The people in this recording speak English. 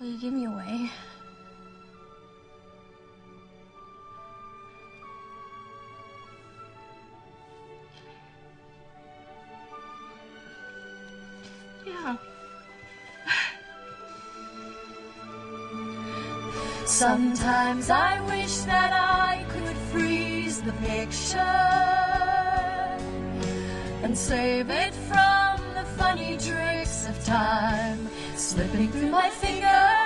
Will you give me away? Yeah. Sometimes I wish that I could freeze the picture and save it from the funny tricks of time slipping through my fingers.